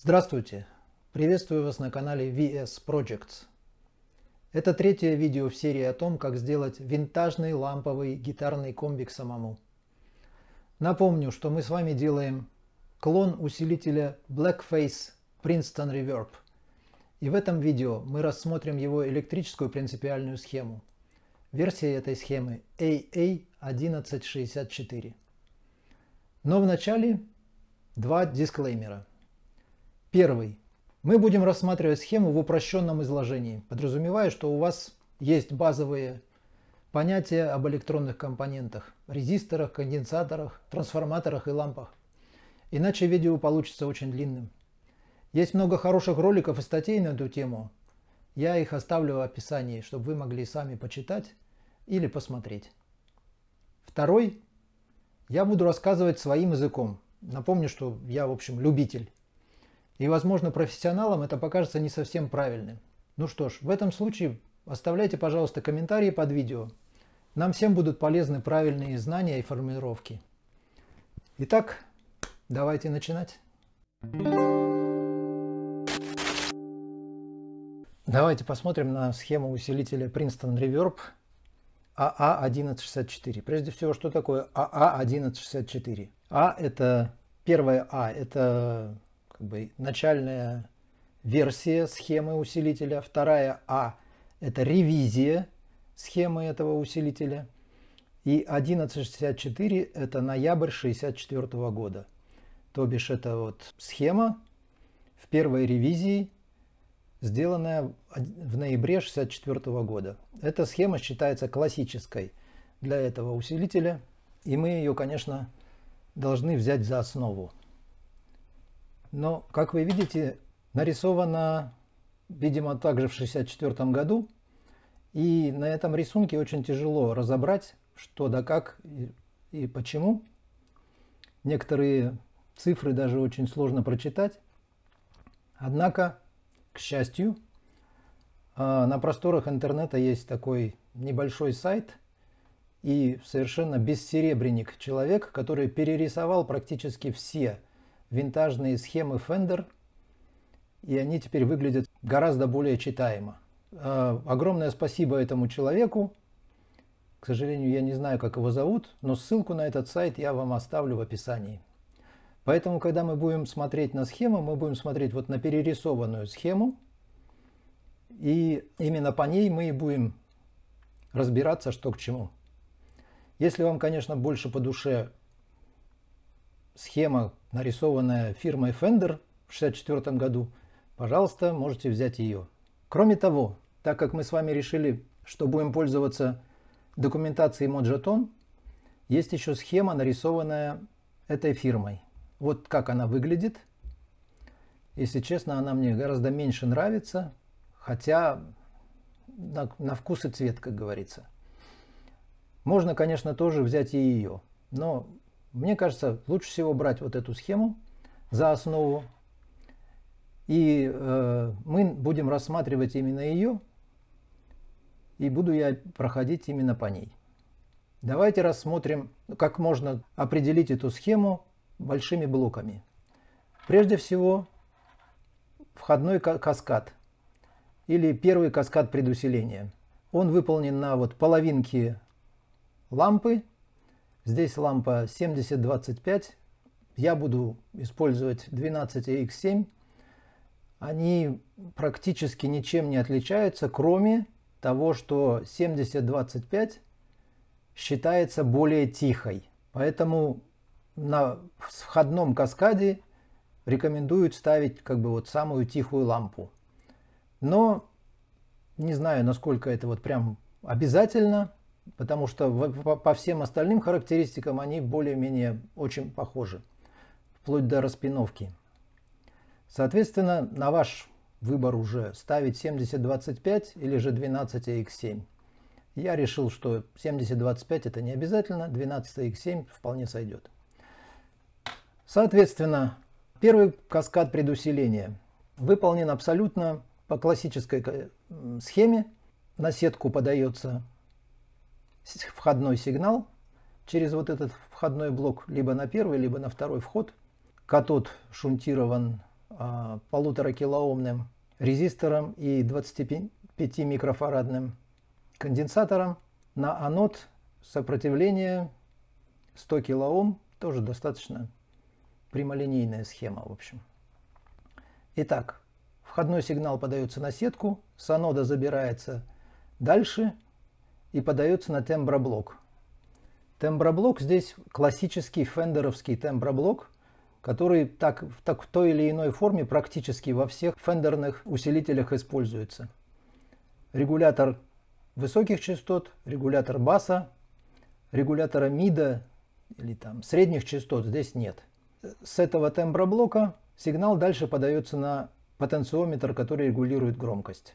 Здравствуйте! Приветствую вас на канале VS Projects. Это третье видео в серии о том, как сделать винтажный ламповый гитарный комбик самому. Напомню, что мы с вами делаем клон усилителя Blackface Princeton Reverb. И в этом видео мы рассмотрим его электрическую принципиальную схему. Версия этой схемы AA1164. Но вначале два дисклеймера. Первый. Мы будем рассматривать схему в упрощенном изложении, подразумевая, что у вас есть базовые понятия об электронных компонентах, резисторах, конденсаторах, трансформаторах и лампах. Иначе видео получится очень длинным. Есть много хороших роликов и статей на эту тему. Я их оставлю в описании, чтобы вы могли сами почитать или посмотреть. Второй. Я буду рассказывать своим языком. Напомню, что я, в общем, любитель. И, возможно, профессионалам это покажется не совсем правильным. Ну что ж, в этом случае оставляйте, пожалуйста, комментарии под видео. Нам всем будут полезны правильные знания и формулировки. Итак, давайте начинать. Давайте посмотрим на схему усилителя Princeton Reverb AA1164. Прежде всего, что такое AA1164? А это первая А, это начальная версия схемы усилителя. Вторая А – это ревизия схемы этого усилителя. И 1164 – это ноябрь 1964 года. То бишь это вот схема в первой ревизии, сделанная в ноябре 1964 года. Эта схема считается классической для этого усилителя. И мы ее, конечно, должны взять за основу. Но, как вы видите, нарисовано, видимо, также в 1964 году. И на этом рисунке очень тяжело разобрать, что да как и почему. Некоторые цифры даже очень сложно прочитать. Однако, к счастью, на просторах интернета есть такой небольшой сайт и совершенно бессеребренник человек, который перерисовал практически все винтажные схемы Fender, и они теперь выглядят гораздо более читаемо. Огромное спасибо этому человеку. К сожалению, я не знаю, как его зовут, но ссылку на этот сайт я вам оставлю в описании. Поэтому, когда мы будем смотреть на схему, мы будем смотреть вот на перерисованную схему, и именно по ней мы и будем разбираться, что к чему. Если вам, конечно, больше по душе схема, нарисованная фирмой Fender в 1964 году, пожалуйста, можете взять ее. Кроме того, так как мы с вами решили, что будем пользоваться документацией Mojo Tone, есть еще схема, нарисованная этой фирмой. Вот как она выглядит. Если честно, она мне гораздо меньше нравится, хотя на вкус и цвет, как говорится. Можно, конечно, тоже взять и ее, но мне кажется, лучше всего брать вот эту схему за основу, и мы будем рассматривать именно ее, и буду я проходить именно по ней. Давайте рассмотрим, как можно определить эту схему большими блоками. Прежде всего, входной каскад, или первый каскад предусиления. Он выполнен на вот половинке лампы. Здесь лампа 7025, я буду использовать 12AX7. Они практически ничем не отличаются, кроме того, что 7025 считается более тихой. Поэтому на входном каскаде рекомендуют ставить вот самую тихую лампу. Но не знаю, насколько это вот прям обязательно, потому что по всем остальным характеристикам они более-менее очень похожи, вплоть до распиновки. Соответственно, на ваш выбор уже ставить 7025 или же 12AX7. Я решил, что 7025 это не обязательно, 12AX7 вполне сойдет. Соответственно, первый каскад предусиления выполнен абсолютно по классической схеме. На сетку подается входной сигнал через вот этот входной блок либо на первый, либо на второй вход. Катод шунтирован 1,5 килоомным резистором и 25 микрофарадным конденсатором. На анод сопротивление 100 килоом, тоже достаточно прямолинейная схема, в общем. Итак, входной сигнал подается на сетку, с анода забирается дальше и подается на темброблок. Темброблок здесь классический фендеровский темброблок, который в той или иной форме практически во всех фендерных усилителях используется. Регулятор высоких частот, регулятор баса, регулятора мида или там средних частот здесь нет. С этого темброблока сигнал дальше подается на потенциометр, который регулирует громкость.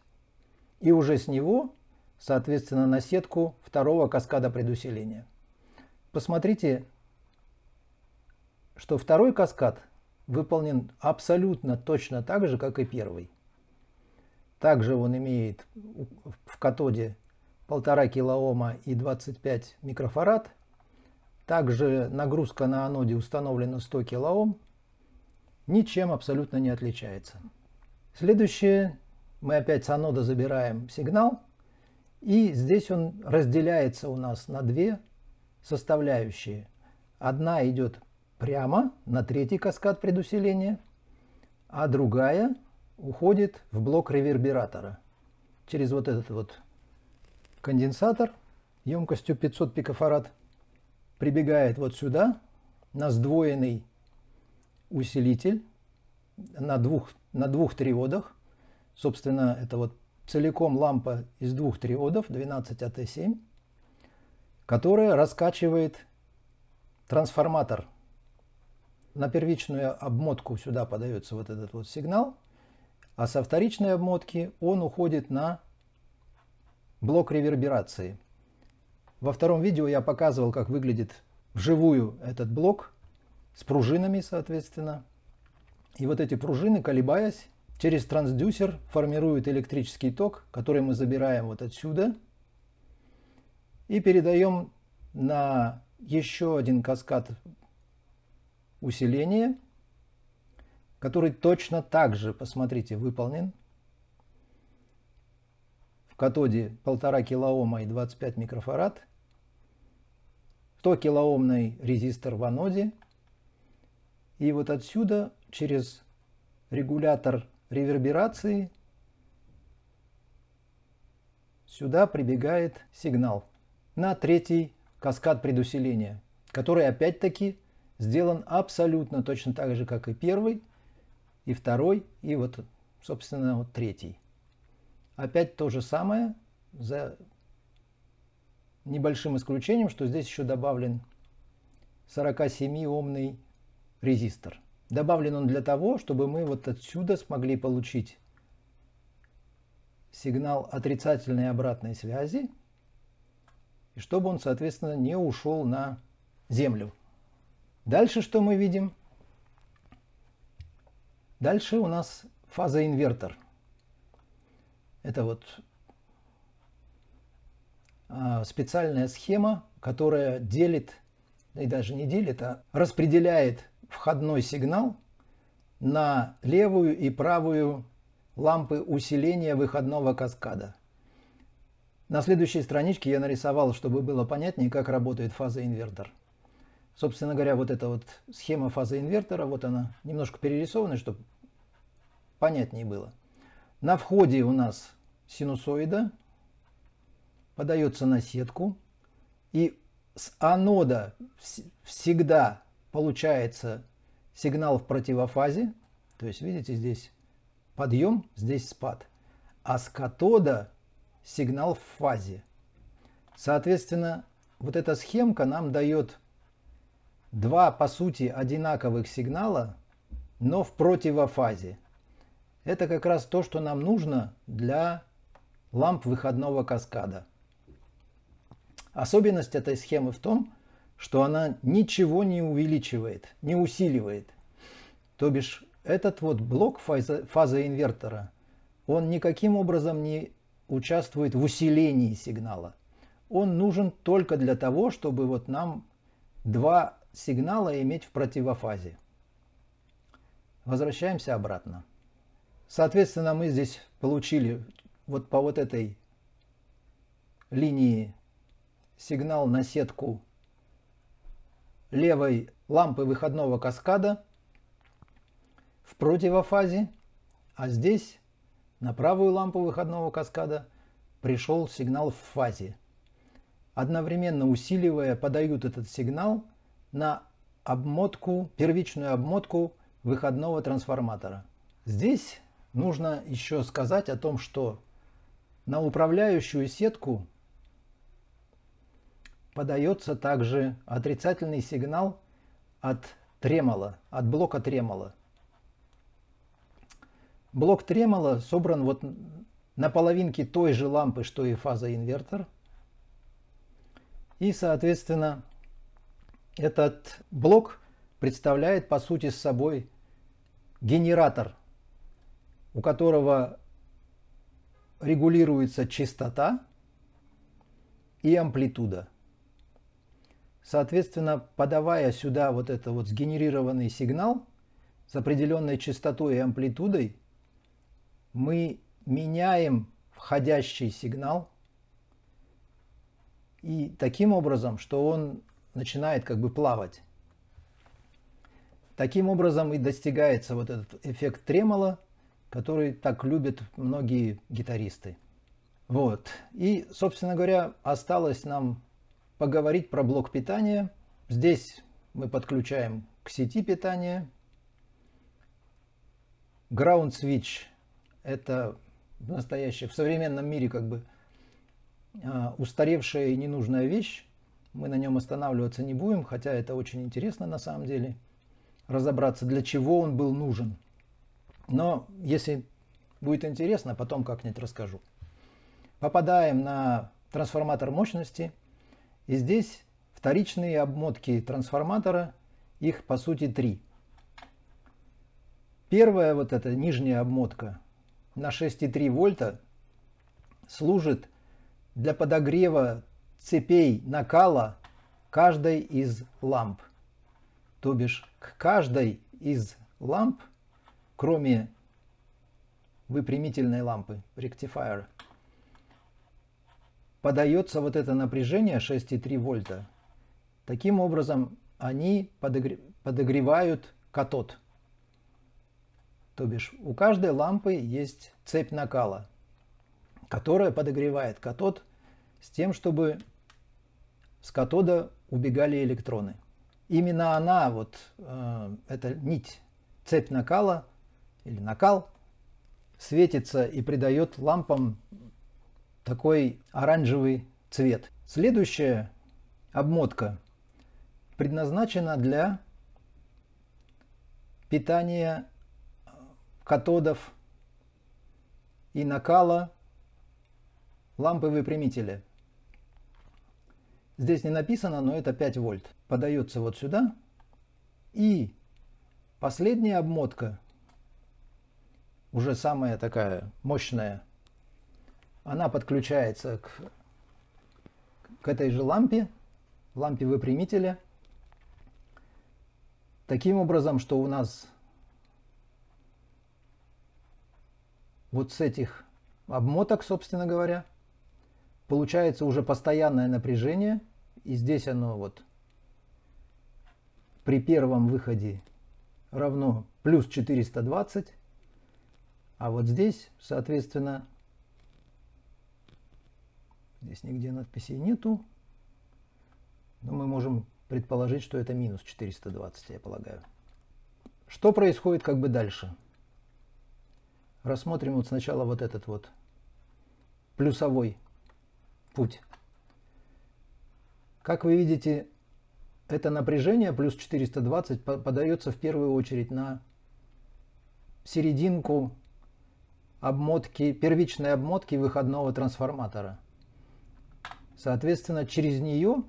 И уже с него, соответственно, на сетку второго каскада предусиления. Посмотрите, что второй каскад выполнен абсолютно точно так же, как и первый. Также он имеет в катоде 1,5 килоома и 25 микрофарад. Также нагрузка на аноде установлена 100 килоом. Ничем абсолютно не отличается. Следующее. Мы опять с анода забираем сигнал. И здесь он разделяется у нас на две составляющие. Одна идет прямо на третий каскад предусиления, а другая уходит в блок ревербератора. Через вот этот вот конденсатор емкостью 500 пикофарад прибегает вот сюда на сдвоенный усилитель на двух триодах. Собственно, это вот целиком лампа из двух триодов 12AT7, которая раскачивает трансформатор. На первичную обмотку сюда подается вот этот вот сигнал, а со вторичной обмотки он уходит на блок реверберации. Во втором видео я показывал, как выглядит вживую этот блок с пружинами, соответственно. И вот эти пружины, колебаясь, через трансдюсер формируют электрический ток, который мы забираем вот отсюда и передаем на еще один каскад усиления, который точно так же, посмотрите, выполнен. В катоде 1,5 килоома и 25 микрофарад, 100 килоомный резистор в аноде. И вот отсюда через регулятор реверберации сюда прибегает сигнал на третий каскад предусиления, который опять-таки сделан абсолютно точно так же, как и первый, и второй, и вот, собственно, вот третий. Опять то же самое, за небольшим исключением, что здесь еще добавлен 47-омный резистор. Добавлен он для того, чтобы мы вот отсюда смогли получить сигнал отрицательной обратной связи, и чтобы он, соответственно, не ушел на землю. Дальше что мы видим? Дальше у нас фазоинвертор. Это вот специальная схема, которая делит, и даже не делит, а распределяет входной сигнал на левую и правую лампы усиления выходного каскада. На следующей страничке я нарисовал, чтобы было понятнее, как работает фазоинвертор. Собственно говоря, вот эта вот схема фазоинвертора, вот она немножко перерисована, чтобы понятнее было. На входе у нас синусоида подается на сетку, и с анода всегда получается сигнал в противофазе, то есть, видите, здесь подъем, здесь спад, а с катода сигнал в фазе. Соответственно, вот эта схемка нам дает два, по сути, одинаковых сигнала, но в противофазе. Это как раз то, что нам нужно для ламп выходного каскада. Особенность этой схемы в том, что она ничего не увеличивает, не усиливает. То бишь, этот вот блок фазоинвертора, он никаким образом не участвует в усилении сигнала. Он нужен только для того, чтобы вот нам два сигнала иметь в противофазе. Возвращаемся обратно. Соответственно, мы здесь получили вот по вот этой линии сигнал на сетку левой лампы выходного каскада в противофазе, а здесь на правую лампу выходного каскада пришел сигнал в фазе. Одновременно усиливая, подают этот сигнал на обмотку, первичную обмотку выходного трансформатора. Здесь нужно еще сказать о том, что на управляющую сетку подается также отрицательный сигнал от тремоло, от блока тремоло. Блок тремоло собран вот на половинке той же лампы, что и фазоинвертор. И, соответственно, этот блок представляет, по сути, с собой генератор, у которого регулируется частота и амплитуда. Соответственно, подавая сюда вот это вот сгенерированный сигнал с определенной частотой и амплитудой, мы меняем входящий сигнал и таким образом, что он начинает как бы плавать. Таким образом и достигается вот этот эффект тремоло, который так любят многие гитаристы. Вот. И, собственно говоря, осталось нам поговорить про блок питания. Здесь мы подключаем к сети питания. Ground switch — это настоящее в современном мире как бы устаревшая и ненужная вещь. Мы на нем останавливаться не будем, хотя это очень интересно на самом деле разобраться, для чего он был нужен. Но если будет интересно, потом как-нибудь расскажу. Попадаем на трансформатор мощности. И здесь вторичные обмотки трансформатора, их по сути три. Первая вот эта нижняя обмотка на 6,3 вольта служит для подогрева цепей накала каждой из ламп. То бишь к каждой из ламп, кроме выпрямительной лампы, ректифайера, подается вот это напряжение 6,3 вольта. Таким образом, они подогревают катод. То бишь, у каждой лампы есть цепь накала, которая подогревает катод с тем, чтобы с катода убегали электроны. Именно она, вот эта нить, цепь накала или накал, светится и придает лампам такой оранжевый цвет. Следующая обмотка предназначена для питания катодов и накала лампы выпрямителя. Здесь не написано, но это 5 вольт. Подается вот сюда. И последняя обмотка, уже самая такая мощная, она подключается к этой же лампе, лампе выпрямителя, таким образом, что у нас вот с этих обмоток, собственно говоря, получается уже постоянное напряжение, и здесь оно вот при первом выходе равно плюс 420, а вот здесь, соответственно, здесь нигде надписей нету, но мы можем предположить, что это минус 420, я полагаю. Что происходит как бы дальше? Рассмотрим вот сначала вот этот вот плюсовой путь. Как вы видите, это напряжение плюс 420 подается в первую очередь на серединку обмотки, первичной обмотки выходного трансформатора. Соответственно, через нее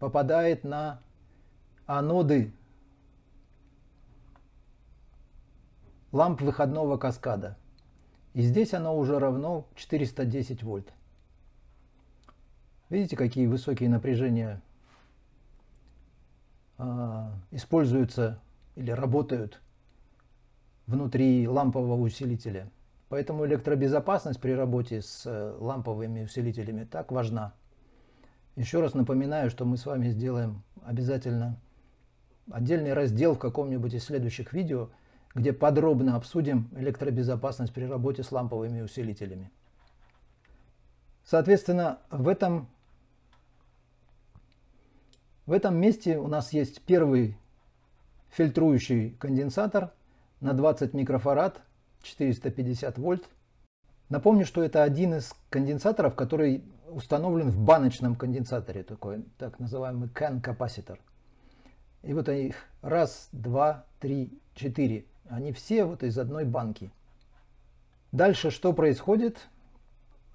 попадает на аноды ламп выходного каскада. И здесь оно уже равно 410 вольт. Видите, какие высокие напряжения используются или работают внутри лампового усилителя. Поэтому электробезопасность при работе с ламповыми усилителями так важна. Еще раз напоминаю, что мы с вами сделаем обязательно отдельный раздел в каком-нибудь из следующих видео, где подробно обсудим электробезопасность при работе с ламповыми усилителями. Соответственно, в этом месте у нас есть первый фильтрующий конденсатор на 20 микрофарад, 450 вольт. Напомню, что это один из конденсаторов, который установлен в баночном конденсаторе, такой так называемый can-капаситор. И вот их раз, два, три, четыре. Они все вот из одной банки. Дальше что происходит?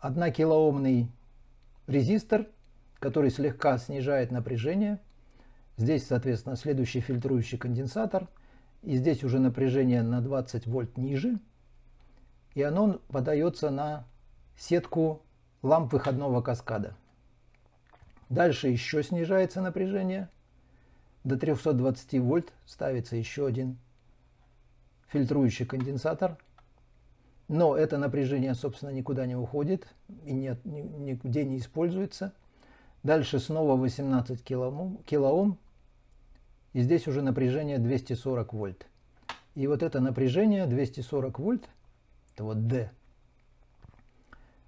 1 килоомный резистор, который слегка снижает напряжение. Здесь, соответственно, следующий фильтрующий конденсатор. И здесь уже напряжение на 20 вольт ниже. И оно подается на сетку ламп выходного каскада. Дальше еще снижается напряжение. До 320 вольт ставится еще один фильтрующий конденсатор. Но это напряжение, собственно, никуда не уходит и нигде не используется. Дальше снова 18 килоом. И здесь уже напряжение 240 вольт. И вот это напряжение 240 вольт, это вот D,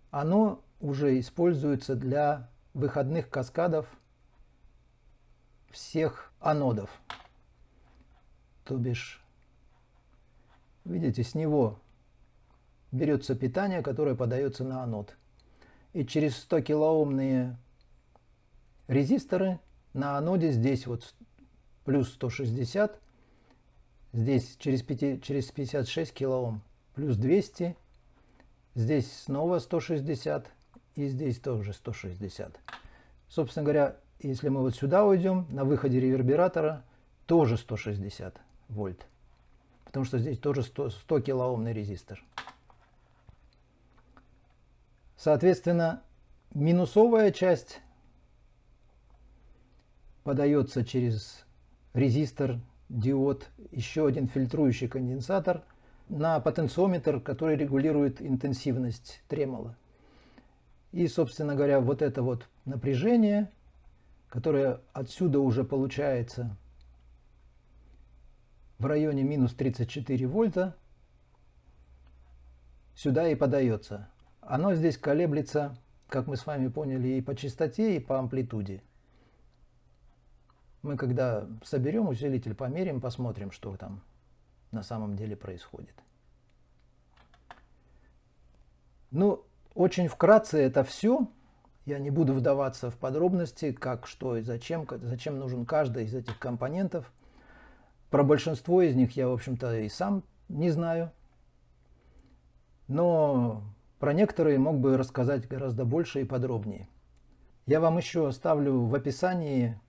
оно уже используется для выходных каскадов всех анодов. То бишь, видите, с него берется питание, которое подается на анод. И через 100 килоомные резисторы на аноде здесь вот плюс 160, здесь через 56 килоом плюс 200, здесь снова 160 и здесь тоже 160. Собственно говоря, если мы вот сюда уйдем, на выходе ревербератора тоже 160 вольт, потому что здесь тоже 100 килоомный резистор. Соответственно, минусовая часть подается через резистор, диод, еще один фильтрующий конденсатор на потенциометр, который регулирует интенсивность тремоло. И, собственно говоря, вот это вот напряжение, которое отсюда уже получается в районе минус 34 вольта, сюда и подается. Оно здесь колеблется, как мы с вами поняли, и по частоте, и по амплитуде. Мы когда соберем усилитель, померим, посмотрим, что там на самом деле происходит. Ну, очень вкратце это все. Я не буду вдаваться в подробности, как, что и зачем нужен каждый из этих компонентов. Про большинство из них я, в общем-то, и сам не знаю. Но про некоторые мог бы рассказать гораздо больше и подробнее. Я вам еще оставлю в описании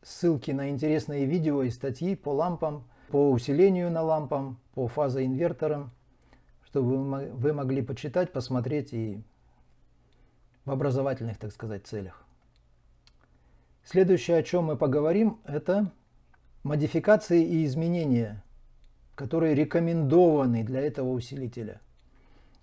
ссылки на интересные видео и статьи по лампам, по усилению на лампах, по фазоинверторам, чтобы вы могли почитать, посмотреть и в образовательных, так сказать, целях. Следующее, о чем мы поговорим, это модификации и изменения, которые рекомендованы для этого усилителя.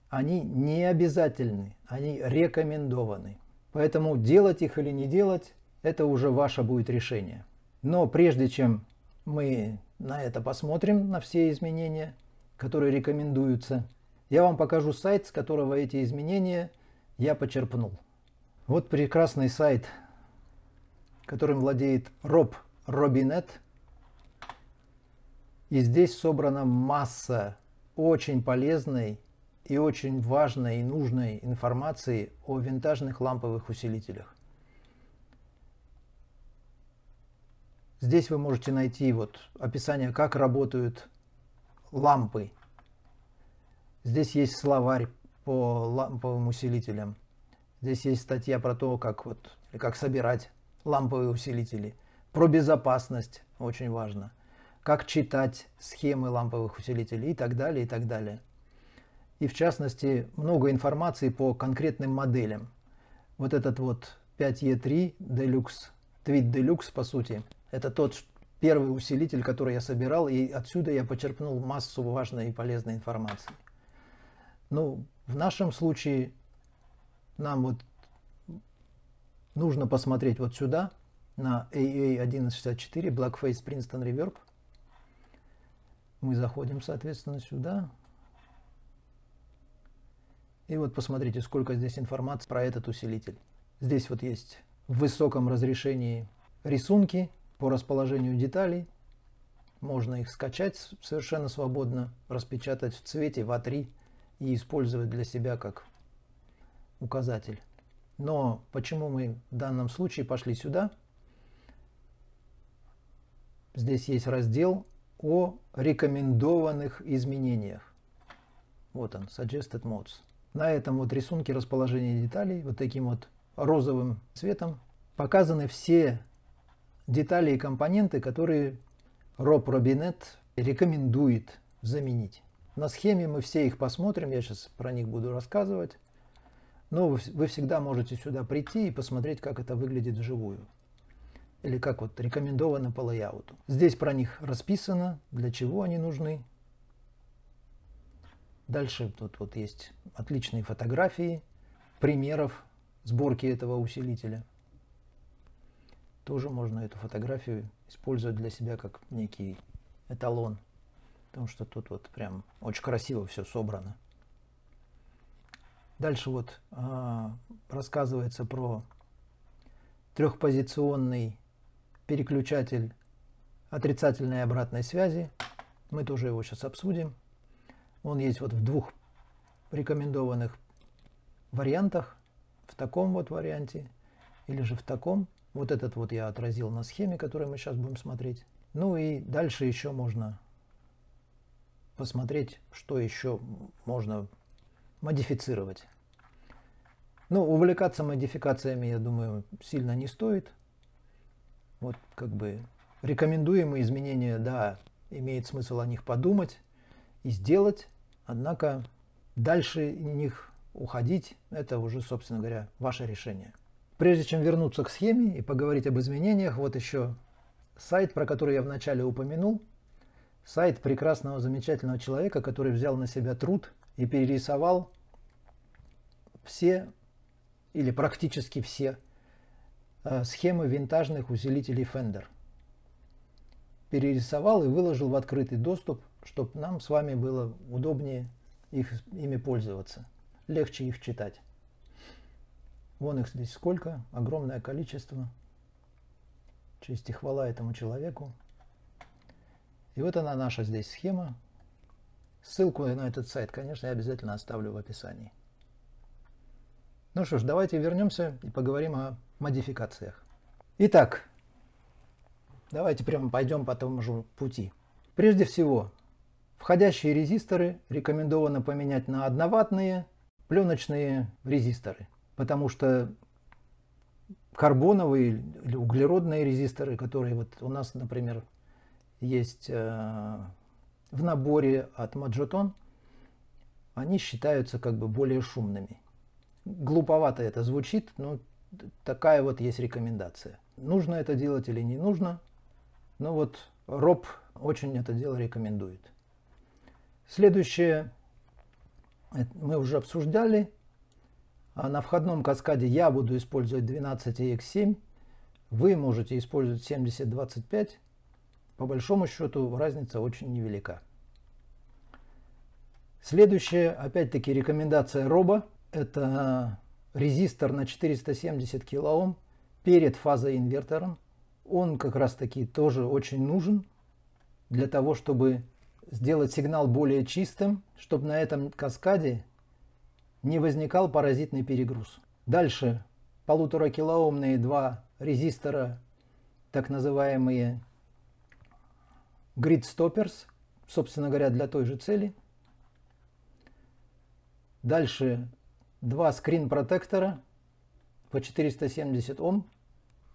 Они не обязательны, они рекомендованы. Поэтому делать их или не делать, это уже ваше будет решение. Но прежде чем мы на это посмотрим, на все изменения, которые рекомендуются, я вам покажу сайт, с которого эти изменения я почерпнул. Вот прекрасный сайт, которым владеет Rob Robinette. И здесь собрана масса очень полезной и очень важной и нужной информации о винтажных ламповых усилителях. Здесь вы можете найти вот описание, как работают лампы. Здесь есть словарь по ламповым усилителям. Здесь есть статья про то, как собирать ламповые усилители. Про безопасность, очень важно. Как читать схемы ламповых усилителей и так далее, и так далее. И в частности, много информации по конкретным моделям. Вот этот вот 5e3 Deluxe, Tweed Deluxe по сути. Это тот первый усилитель, который я собирал, и отсюда я почерпнул массу важной и полезной информации. Ну, в нашем случае нам вот нужно посмотреть вот сюда, на AA1164, Blackface Princeton Reverb. Мы заходим, соответственно, сюда. И вот посмотрите, сколько здесь информации про этот усилитель. Здесь вот есть в высоком разрешении рисунки по расположению деталей. Можно их скачать совершенно свободно, распечатать в цвете в А3 и использовать для себя как указатель. Но почему мы в данном случае пошли сюда? Здесь есть раздел о рекомендованных изменениях. Вот он, Suggested Modes. На этом вот рисунке расположения деталей, вот таким вот розовым цветом, показаны все детали и компоненты, которые Rob Robinette рекомендует заменить. На схеме мы все их посмотрим, я сейчас про них буду рассказывать. Но вы всегда можете сюда прийти и посмотреть, как это выглядит вживую. Или как вот рекомендовано по лейауту. Здесь про них расписано, для чего они нужны. Дальше тут вот есть отличные фотографии примеров сборки этого усилителя. Тоже можно эту фотографию использовать для себя как некий эталон. Потому что тут вот прям очень красиво все собрано. Дальше вот рассказывается про трехпозиционный переключатель отрицательной и обратной связи. Мы тоже его сейчас обсудим. Он есть вот в двух рекомендованных вариантах. В таком вот варианте или же в таком. Вот этот вот я отразил на схеме, которую мы сейчас будем смотреть. Ну и дальше еще можно посмотреть, что еще можно модифицировать. Ну, увлекаться модификациями, я думаю, сильно не стоит. Вот как бы рекомендуемые изменения, да, имеет смысл о них подумать и сделать. Однако дальше них уходить, это уже, собственно говоря, ваше решение. Прежде чем вернуться к схеме и поговорить об изменениях, вот еще сайт, про который я вначале упомянул. Сайт прекрасного, замечательного человека, который взял на себя труд и перерисовал все или практически все схемы винтажных усилителей Fender. Перерисовал и выложил в открытый доступ, чтобы нам с вами было удобнее ими пользоваться, легче их читать. Вон их здесь сколько, огромное количество. Честь и хвала этому человеку. И вот она, наша здесь схема. Ссылку на этот сайт, конечно, я обязательно оставлю в описании. Ну что ж, давайте вернемся и поговорим о модификациях. Итак, давайте прямо пойдем по тому же пути. Прежде всего, входящие резисторы рекомендовано поменять на одноваттные пленочные резисторы, потому что карбоновые или углеродные резисторы, которые вот у нас, например, есть в наборе от Mojo Tone, они считаются как бы более шумными. Глуповато это звучит, но такая вот есть рекомендация. Нужно это делать или не нужно? Но вот Rob очень это дело рекомендует. Следующее мы уже обсуждали. На входном каскаде я буду использовать 12AX7. Вы можете использовать 7025. По большому счету разница очень невелика. Следующая, опять-таки, рекомендация Роба. Это резистор на 470 кОм перед фазоинвертором. Он как раз-таки тоже очень нужен для того, чтобы сделать сигнал более чистым, чтобы на этом каскаде не возникал паразитный перегруз. Дальше 1,5 кОмные два резистора, так называемые grid stoppers, собственно говоря, для той же цели. Дальше два скрин-протектора по 470 Ом.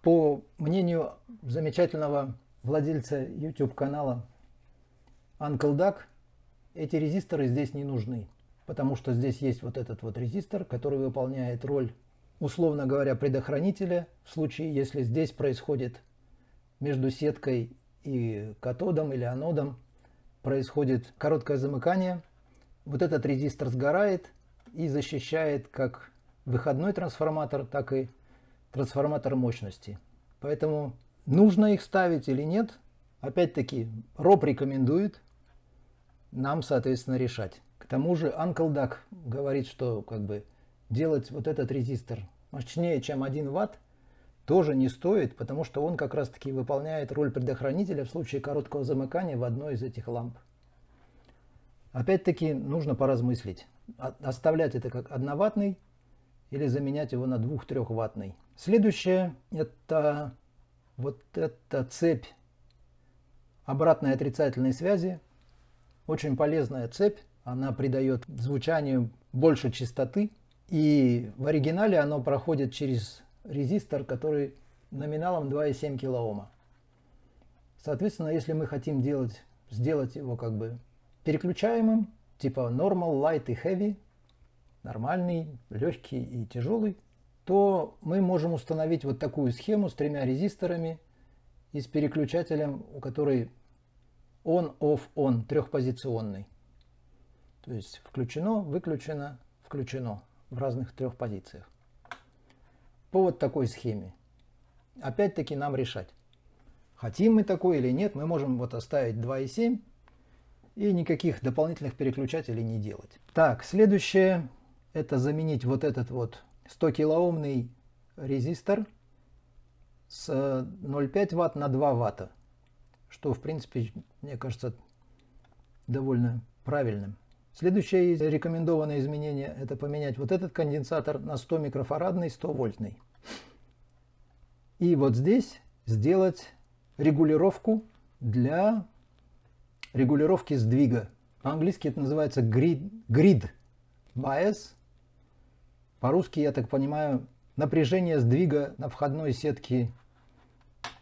По мнению замечательного владельца YouTube-канала Uncle Duck, эти резисторы здесь не нужны, потому что здесь есть вот этот вот резистор, который выполняет роль, условно говоря, предохранителя в случае, если здесь происходит между сеткой и катодом или анодом происходит короткое замыкание. Вот этот резистор сгорает и защищает как выходной трансформатор, так и трансформатор мощности. Поэтому нужно их ставить или нет, опять-таки Роб рекомендует, нам, соответственно, решать. К тому же Uncle Duck говорит, что как бы делать вот этот резистор мощнее, чем 1 Вт, тоже не стоит, потому что он как раз-таки выполняет роль предохранителя в случае короткого замыкания в одной из этих ламп. Опять-таки нужно поразмыслить, оставлять это как 1-ваттный или заменять его на 2-3-ваттный. Следующее — это вот эта цепь обратной отрицательной связи. Очень полезная цепь, она придает звучанию больше чистоты. И в оригинале оно проходит через резистор, который номиналом 2,7 кОм. Соответственно, если мы хотим сделать его как бы переключаемым, типа normal, light и heavy, нормальный, легкий и тяжелый, то мы можем установить вот такую схему с 3 резисторами и с переключателем, у который on, off, on, трехпозиционный. То есть включено, выключено, включено в разных 3 позициях. По вот такой схеме. Опять-таки нам решать, хотим мы такой или нет. Мы можем вот оставить 2,7 и никаких дополнительных переключателей не делать. Так, следующее — это заменить вот этот вот 100 килоомный резистор с 0,5 Вт на 2 Вт, что, в принципе, мне кажется, довольно правильным. Следующее рекомендованное изменение — это поменять вот этот конденсатор на 100 микрофарадный, 100 вольтный. И вот здесь сделать регулировку для регулировки сдвига. По-английски это называется grid bias. По-русски, я так понимаю, напряжение сдвига на входной сетке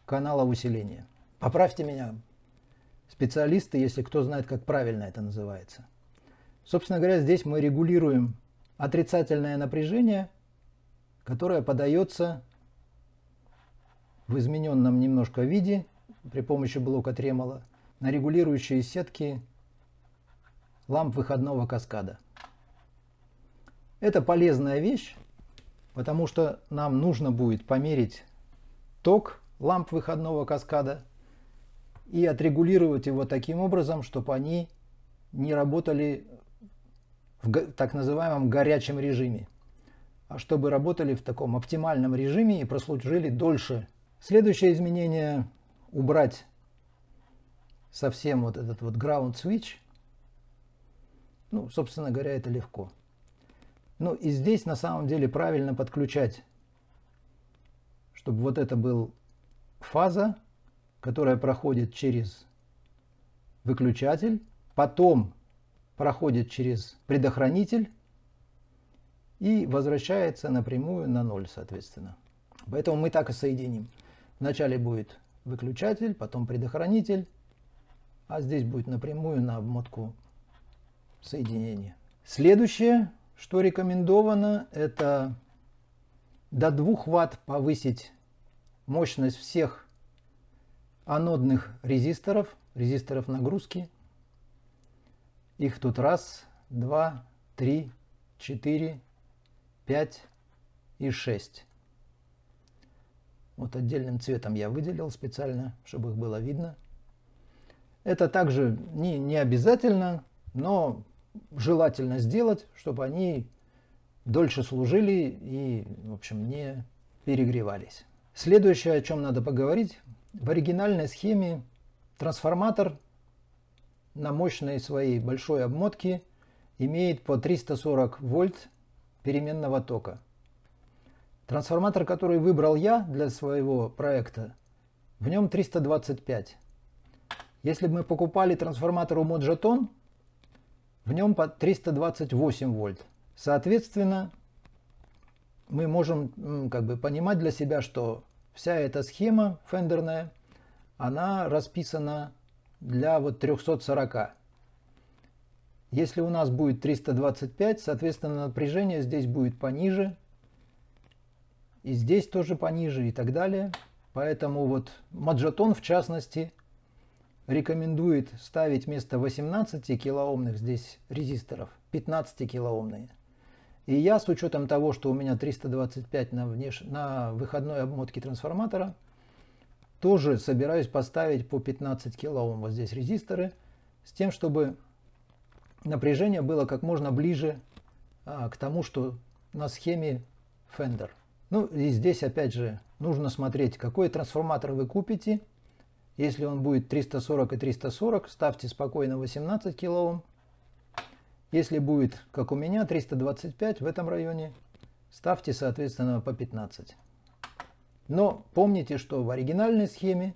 канала усиления. Поправьте меня, специалисты, если кто знает, как правильно это называется. Собственно говоря, здесь мы регулируем отрицательное напряжение, которое подается в измененном немножко виде при помощи блока тремоло на регулирующие сетки ламп выходного каскада. Это полезная вещь, потому что нам нужно будет померить ток ламп выходного каскада и отрегулировать его таким образом, чтобы они не работали в так называемом горячем режиме, а чтобы работали в таком оптимальном режиме и прослужили дольше. Следующее изменение — убрать совсем вот этот вот ground switch. Ну, собственно говоря, это легко. Ну и здесь на самом деле правильно подключать, чтобы вот это был фаза, которая проходит через выключатель, потом проходит через предохранитель и возвращается напрямую на 0, соответственно. Поэтому мы так и соединим. Вначале будет выключатель, потом предохранитель, а здесь будет напрямую на обмотку соединения. Следующее, что рекомендовано, это до 2 Вт повысить мощность всех анодных резисторов, резисторов нагрузки. Их тут 1, 2, 3, 4, 5 и 6. Вот отдельным цветом я выделил специально, чтобы их было видно. Это также не обязательно, но желательно сделать, чтобы они дольше служили и, в общем, не перегревались. Следующее, о чем надо поговорить. В оригинальной схеме трансформатор на мощной своей большой обмотке имеет по 340 вольт переменного тока. Трансформатор, который выбрал я для своего проекта, в нем 325. Если бы мы покупали трансформатор у Mojo Tone, в нем по 328 вольт. Соответственно, мы можем как бы понимать для себя, что вся эта схема фендерная, она расписана для вот 340. Если у нас будет 325, соответственно, напряжение здесь будет пониже, и здесь тоже пониже, и так далее. Поэтому вот Mojo Tone, в частности, рекомендует ставить вместо 18 килоомных здесь резисторов 15 килоомные. И я, с учетом того, что у меня 325 на выходной обмотке трансформатора, тоже собираюсь поставить по 15 килоом вот здесь резисторы, с тем, чтобы напряжение было как можно ближе к тому, что на схеме Fender. Ну и здесь опять же нужно смотреть, какой трансформатор вы купите. Если он будет 340 и 340, ставьте спокойно 18 килоом. Если будет, как у меня, 325 в этом районе, ставьте, соответственно, по 15. Но помните, что в оригинальной схеме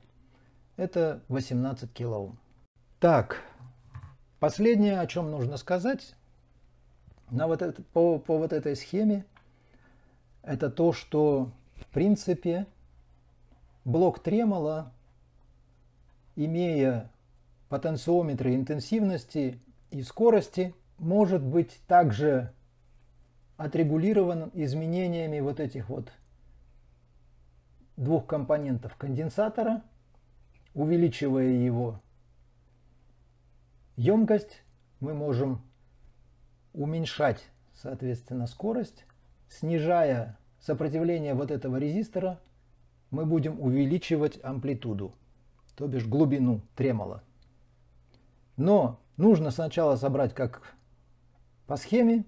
это 18 килоом. Так, последнее, о чем нужно сказать по вот этой схеме, это то, что, в принципе, блок тремоло, имея потенциометры интенсивности и скорости, может быть также отрегулирован изменениями вот этих вот двух компонентов конденсатора, увеличивая его емкость, мы можем уменьшать, соответственно, скорость, снижая сопротивление вот этого резистора, мы будем увеличивать амплитуду, то бишь глубину тремоло. Но нужно сначала собрать, как по схеме,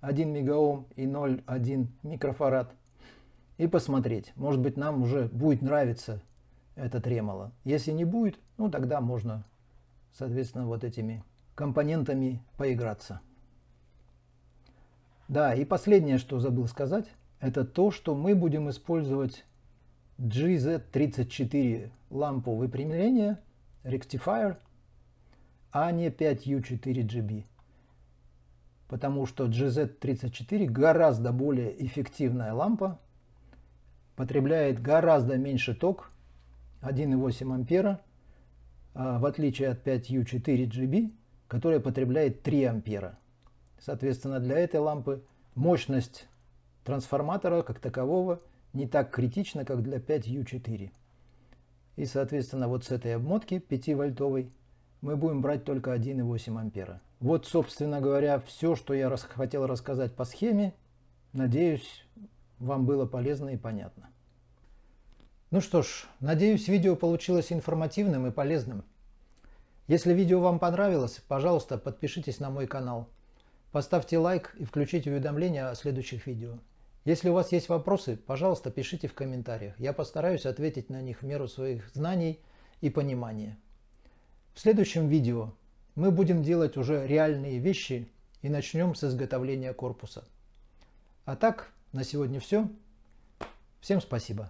1 мегаом и 0,1 микрофарад, и посмотреть, может быть, нам уже будет нравиться это тремоло. Если не будет, ну тогда можно, соответственно, вот этими компонентами поиграться. Да, и последнее, что забыл сказать, это то, что мы будем использовать GZ34 лампу выпрямления, ректифайер, а не 5U4GB. Потому что GZ34 гораздо более эффективная лампа, потребляет гораздо меньше ток, 1,8 ампера, в отличие от 5U4GB, которая потребляет 3 ампера. Соответственно, для этой лампы мощность трансформатора как такового не так критична, как для 5U4. И, соответственно, вот с этой обмотки 5-вольтовой мы будем брать только 1,8 ампера. Вот, собственно говоря, все, что я хотел рассказать по схеме. Надеюсь, вам было полезно и понятно. Ну что ж, надеюсь, видео получилось информативным и полезным. Если видео вам понравилось, пожалуйста, подпишитесь на мой канал. Поставьте лайк и включите уведомления о следующих видео. Если у вас есть вопросы, пожалуйста, пишите в комментариях. Я постараюсь ответить на них в меру своих знаний и понимания. В следующем видео мы будем делать уже реальные вещи и начнем с изготовления корпуса. А так, на сегодня все. Всем спасибо.